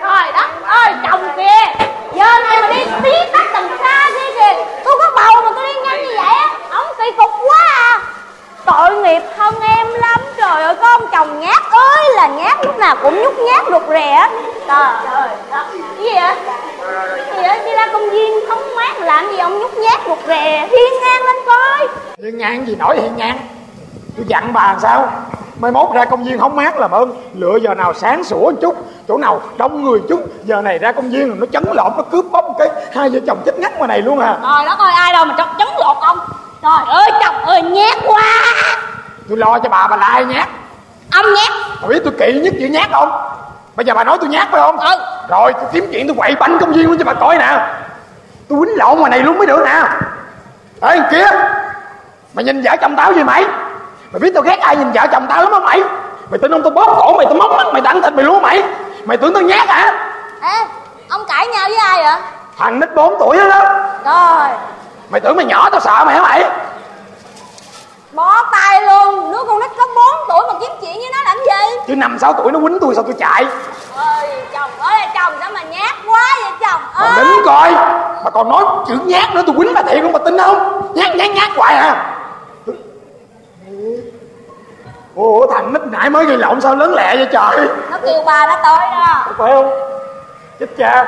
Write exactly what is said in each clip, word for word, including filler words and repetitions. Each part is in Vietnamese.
Trời đất ơi, chồng kìa, giờ này mà đi tí tắc tầm xa kia kìa. Tôi có bầu mà tôi đi nhanh như vậy á, ổng kỳ cục quá à. Tội nghiệp hơn em lắm. Trời ơi, có ông chồng nhát ơi là nhát, lúc nào cũng nhút nhát được rẻ. Trời ơi, cái gì vậy? Gì vậy? Đi ra công viên không mát làm gì ông nhút nhát một rè. Hiên ngang lên coi. Hiên ngang gì nổi hiên ngang. Tôi dặn bà sao mai mốt ra công viên không mát làm ơn lựa giờ nào sáng sủa chút, chỗ nào đông người chút, giờ này ra công viên nó chấn lột, nó cướp bóc cái hai vợ chồng chết ngắt ngoài này luôn à. Trời đất ơi, ai đâu mà chọc chấn lột ông. Trời ơi, chồng ơi nhát quá. Tôi lo cho bà bà là ai nhát? Ông nhát. Bà biết tôi kỵ nhất chữ nhát không? Bây giờ bà nói tôi nhát phải không? Ừ. Rồi tôi kiếm chuyện tôi quậy banh công viên luôn cho bà coi nè. Tôi quýnh lộn ngoài này luôn mới được nè. Ê kia, mày nhìn vợ chồng tao gì mày? Mày biết tao ghét ai nhìn vợ chồng tao lắm không mày? Mày tin không, tao bóp cổ mày, tao móc mắt mày, tao ăn thịt mày luôn mày. Mày tưởng tao nhát hả? Ê, ông cãi nhau với ai vậy? Thằng nít bốn tuổi đó. Trời. Mày tưởng mày nhỏ tao sợ mày hả mày? Bó tay luôn, đứa con nít có bốn tuổi mà kiếm chuyện với nó làm gì? Chứ năm sáu tuổi nó quýnh tôi sao tôi chạy? Ôi chồng ơi là chồng, sao mà nhát quá vậy chồng ơi. Bà đính coi, bà còn nói chữ nhát nữa tôi quýnh bà thiệt không, bà tin không? Nhát nhát nhát hoài à. Ủa thằng nít nãy mới gây lộn sao lớn lẹ vậy trời. Nó kêu bà nó tới đó. Được phải không? Chết cha,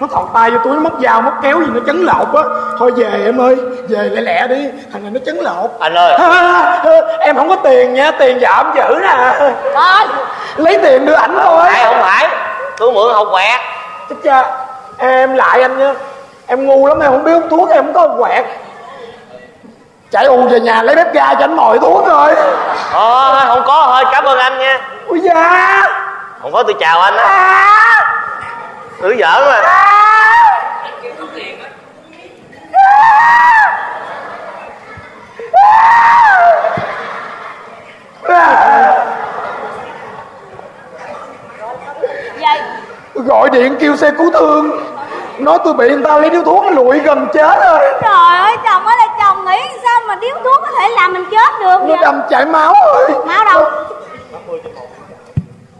nó thọt tay vô túi, nó móc dao móc kéo gì nó chấn lột á. Thôi về em ơi, về lẹ lẹ đi, thằng này nó chấn lột. Anh ơi à, em không có tiền nha, tiền vợ ông giữ nè. Thôi lấy tiền đưa ảnh thôi. Không phải, không phải, tôi mượn hột quẹt. Chết cha, em lại anh nha, em ngu lắm, em không biết hút thuốc, em không có hột quẹt. Chạy ù về nhà lấy bếp ga cho anh mồi thuốc rồi. Ờ, không có, thôi cảm ơn anh nha. Ui da. Không có, tôi chào anh á. À. Cứ giỡn mà. Gọi điện kêu xe cứu thương, nói tôi bị người ta lấy điếu thuốc lụi gần chết rồi. Trời ơi chồng ơi là chồng, nghĩ sao mà điếu thuốc có thể làm mình chết được vậy? Nó đâm chảy máu rồi. Máu đâu?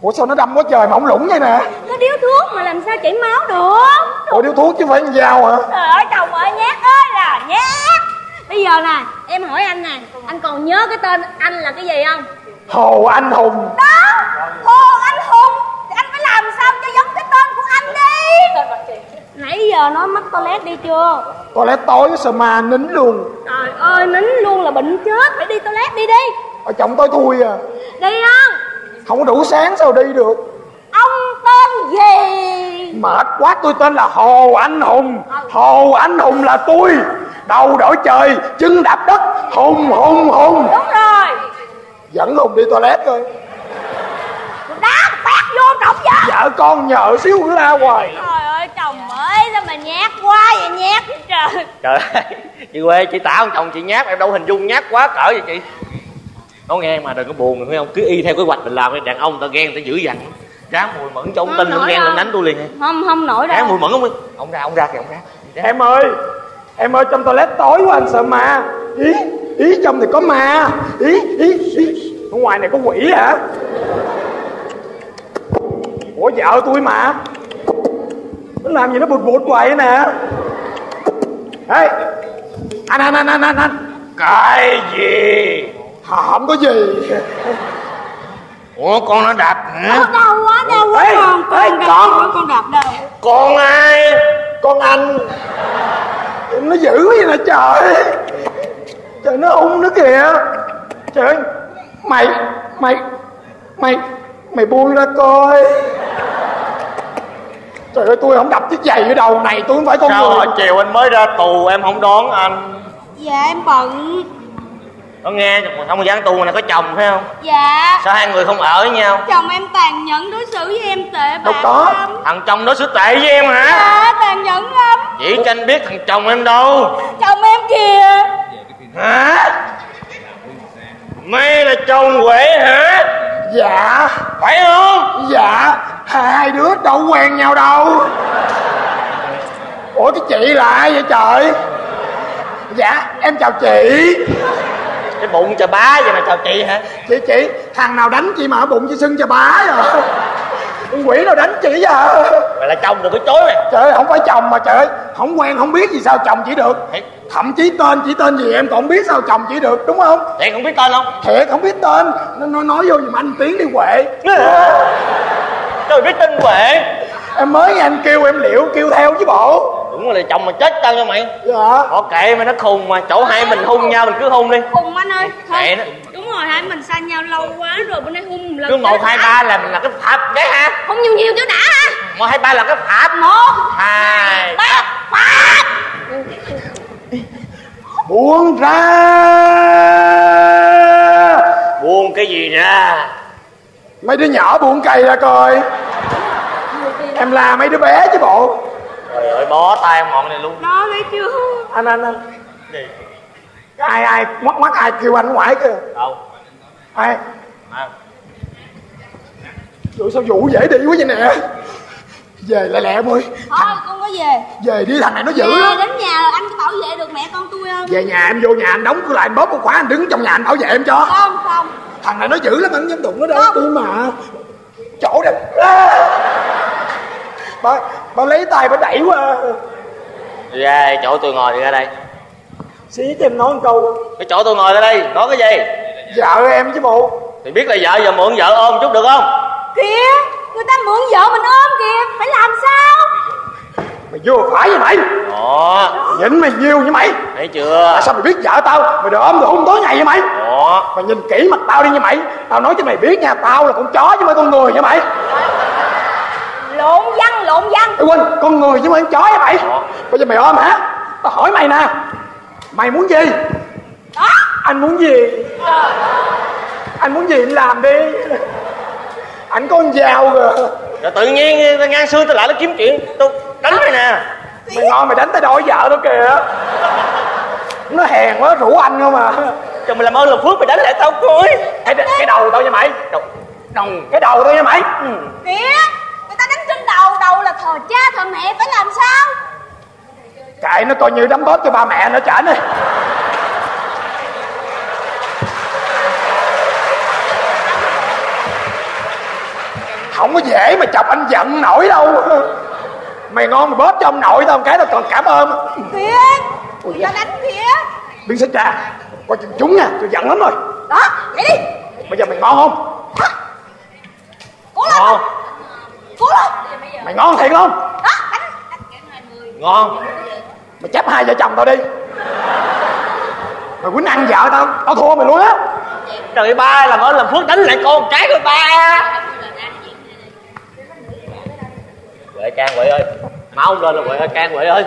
Ủa sao nó đâm quá trời mà không lũng vậy nè? Có điếu thuốc mà làm sao chảy máu được. Ủa điếu thuốc chứ phải con dao hả? Trời ơi chồng ơi, nhát ơi là nhát. Bây giờ nè, em hỏi anh nè, anh còn nhớ cái tên anh là cái gì không? Hồ Anh Hùng. Đó, Hồ Anh Hùng. Anh phải làm sao cho giống cái tên của anh đi. Nãy giờ nó mắc toilet đi chưa? Toilet tối sờ mà nín luôn. Trời ơi, nín luôn là bệnh chết. Phải đi toilet đi đi. Ở chồng tôi thui à. Đi không? Không đủ sáng sao đi được. Ông tên gì? Mệt quá, tôi tên là Hồ Anh Hùng. Hồ Anh Hùng là tôi. Đầu đổi trời, chân đạp đất. Hùng hùng hùng. Đúng rồi. Dẫn Hùng đi toilet coi. Đá phát vô trọng vậy. Vợ con nhờ xíu cứ la hoài. Trời ơi chồng ơi, sao mà nhát quá vậy, nhát vậy trời. Trời ơi, chị Quê, chị tả ông chồng chị nhát, em đâu hình dung nhát quá cỡ vậy chị. Nó nghe mà đừng có buồn phải không, cứ y theo kế hoạch mình làm. Đàn ông ta ghen ta dữ dằn, rá mùi mẫn cho ông tin ông ghen lên đánh tôi liền. Không không nổi đâu. Rá mùi mẫn không biết. Ông ra ông ra kìa, ông ra. Em ơi, em ơi, trong toilet tối quá anh sợ ma. Ý, ý trong thì có ma. Ý, ý, ý. Ở ngoài này có quỷ hả? Ủa vợ tôi mà. Nó làm gì nó bụt bụt hoài vậy nè. Ê, anh anh anh anh anh anh. Cái gì? À, không có gì. Ủa con nó đạp hả? Đâu đâu quá, đâu quá. Ê, con, con, con, con, con đạp đâu? Con ai? Con anh. Nó dữ vậy nè trời. Trời nó ung nó kìa. Trời ơi, mày, mày, mày, mày buông ra coi. Trời ơi tôi không đập chiếc giày ở đầu này, tôi không phải con người. Sao hồi chiều anh mới ra tù em không đón anh? Dạ em bận. Nó nghe không dán tù này có chồng phải không? Dạ. Sao hai người không ở với nhau? Chồng em tàn nhẫn đối xử với em tệ bạc. Đâu có. Thằng chồng đối xử tệ với em hả? Dạ tàn nhẫn lắm. Chỉ cho anh biết thằng chồng em đâu. Chồng em kìa. Hả? Mày là chồng Huệ hả? Dạ. Phải không? Dạ. Hai đứa đâu quen nhau đâu. Ủa cái chị là ai vậy trời? Dạ em chào chị. Cái bụng chà bá vậy mà chào chị hả? Chị chị, thằng nào đánh chị mà ở bụng chị xưng chà bá vậy? Con quỷ nào đánh chị vậy? Mày là chồng đừng có chối mày. Trời ơi, không phải chồng mà trời ơi, không quen không biết gì sao chồng chỉ được. Thiệt. Thậm chí tên chỉ tên gì em còn không biết sao chồng chỉ được, đúng không? Thiệt không biết tên không? Thiệt không biết tên. Nó nói, nói vô giùm anh Tiến đi Huệ. Trời biết tên Huệ. Em mới nghe anh kêu em liệu kêu theo chứ bộ. Đúng rồi, chồng mà chết tao cho mày. Dạ. Họ kệ mày, nó khùng mà. Chỗ hai mình hung nhau mình cứ hung đi. Hung anh ơi. Kệ nó. Đúng rồi, hai mình xa nhau lâu quá rồi, bữa nay hung một lần. Cứ một hai ba là mình là cái phạm cái ha. Không nhiều nhiều chứ đã ha. Một hai ba là cái phạm. Một hai ba phạm. Buông ra. Buông cái gì ra? Mấy đứa nhỏ buông cây ra coi. Em la mấy đứa bé chứ bộ. Trời ơi, bó tay em ngọn này luôn. Nó lấy chưa? Anh anh anh. Gì? Ai ai mắt mắt ai kêu anh ngoài kìa. Đâu? Ai? À. Rồi sao vụ dễ đi quá vậy nè. Về lẹ lẹ em ơi. Thôi con có về. Về đi, thằng này nó dữ lắm. Về đến nhà rồi anh có bảo vệ được mẹ con tôi không? Về nhà em vô nhà anh đóng cửa lại, anh bóp một khóa, anh đứng trong nhà anh bảo vệ em cho. Không không. Thằng này nó dữ lắm, anh dám đụng nó đâu. Tôi mà. Chỗ đây. Bà, bà lấy tay bà đẩy qua. Ra chỗ tôi ngồi thì ra đây. Xí cho em nói một câu. Cái chỗ tôi ngồi ra đây, nói cái gì? Vợ em chứ bộ. Thì biết là vợ, giờ mượn vợ ôm chút được không? Kìa, người ta mượn vợ mình ôm kìa, phải làm sao? Mày vô phải vậy mày. Ủa. Nhìn mày nhiều như mày. Thấy chưa? Tại sao mày biết vợ tao, mày được ôm được hôn tối ngày vậy mày. Ủa. Mày nhìn kỹ mặt tao đi như mày. Tao nói cho mày biết nha, tao là con chó chứ mấy con người nha mày. Lộn văn, lộn văn. Ê, quên, con người chứ mà em chó hả mày? Bây giờ mày ôm hả? Tao hỏi mày nè, mày muốn gì? Đó. Anh muốn gì? Đó. Anh muốn gì anh làm đi. Anh có con dao rồi. Rồi tự nhiên ngang xương tao lại nó kiếm chuyện, tao đánh mày nè. Mày ngon mày đánh tao đòi vợ tao kìa. Nó hèn quá, rủ anh không à. Trời, mày làm ơn làm phước mày đánh lại tao cưới. Ê, cái đầu tao nha mày. Đồng cái đầu tao nha mày. Ừ. Kìa. Đầu đầu là thờ cha thờ mẹ, phải làm sao? Kệ nó, coi như đấm bóp cho ba mẹ nó trả đi. Không có dễ mà chọc anh giận nổi đâu. Mày ngon mày bóp cho ông nội tao một cái tao còn cảm ơn. Thiệt. Ôi tao đánh thiệt. Biến sách ra. Coi chừng chúng nha, tôi giận lắm rồi. Đó, vậy đi. Bây giờ mày ngon không? Hả? Cố lên. Ngon. Cố lên. Mày ngon thiệt không? Đó, đánh, đánh. Ngon. Mày chấp hai vợ chồng tao đi. Mày quýnh ăn vợ tao, tao thua mày luôn á. Trời ơi, ba làm ơn làm phước đánh lại con cái của ba. Huệ Can, Huệ ơi. Máu không lên là Huệ ơi, Can, Huệ ơi.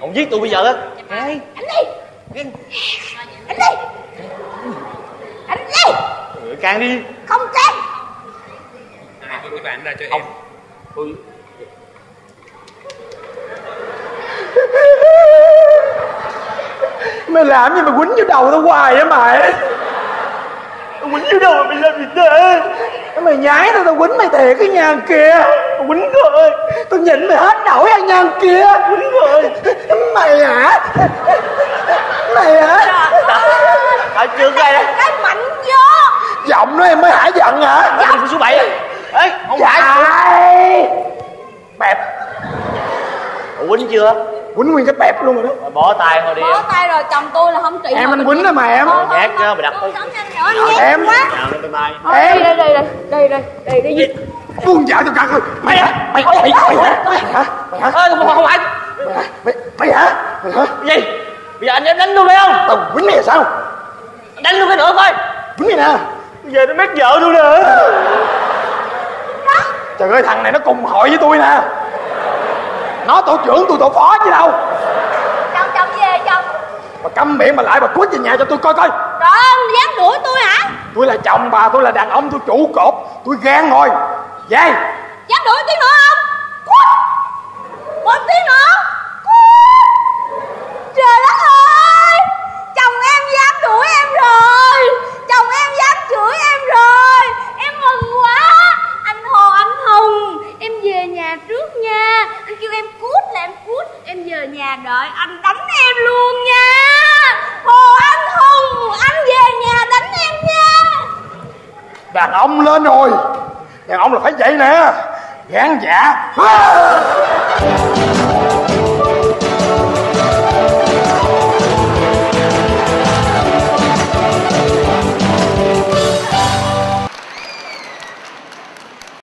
Ông giết tôi bây giờ á. Anh đi. Anh đi. Anh đi. Huệ Can đi. Không Can. À, tôi bạn ra cho em. Ui. Mày làm gì mày quýnh vô đầu tao hoài á mày. Tao quýnh vô đầu mà mày làm gì thế? Mày nhái tao, tao quýnh mày thiệt cái nhà kia. Mày quýnh rồi. Tao nhìn mày hết nổi ở nhà kia. Quýnh rồi. Mày hả? Mày hả? Ở trường đây đây. Cái mạnh vô. Giọng nó em mới hả giận hả? Giọng số bảy. Ê, không phải. Trời. Bẹp. Ủa quýnh chưa? Quýnh nguyên cái bẹp luôn rồi đó. Rồi bỏ tay thôi đi. Bỏ tay rồi, chồng tôi là không trị. Em anh quýnh đó mà em. Nhát chứ, mày đặt tôi. Em. Em. Đây đây đây đây đây đây. Buông vợ tao cắt rồi. Mày hả? Mày mày mày hả? Mày hả? Mày hả? Không không phải. Mày mày hả? Mày hả? Gì? Bây giờ anh em đánh luôn phải không? Tao quýnh mày sao? Đánh luôn cái nữa coi. Quýnh mày nè. Bây giờ nó mét vợ luôn nữa. Trời ơi, thằng này nó cùng hội với tôi nè. Nó tổ trưởng, tôi tổ phó chứ đâu. Chồng chồng về chồng. Bà câm miệng mà lại bà quýt về nhà cho tôi coi coi. Trời ơi, ông dám đuổi tôi hả? Tôi là chồng bà, tôi là đàn ông, tôi trụ cột. Tôi gan rồi. Về. Dám đuổi tiếng nữa không? Quýt. Một tiếng nữa. Quýt. Trời đất ơi. Chồng em dám đuổi em rồi. Chồng em dám chửi em rồi. Em mừng quá. Hồ anh Hùng, em về nhà trước nha. Anh kêu em cút là em cút. Em về nhà đợi anh đánh em luôn nha. Hồ anh Hùng, anh về nhà đánh em nha. Đàn ông lên rồi. Đàn ông là phải vậy nè. Gán giả.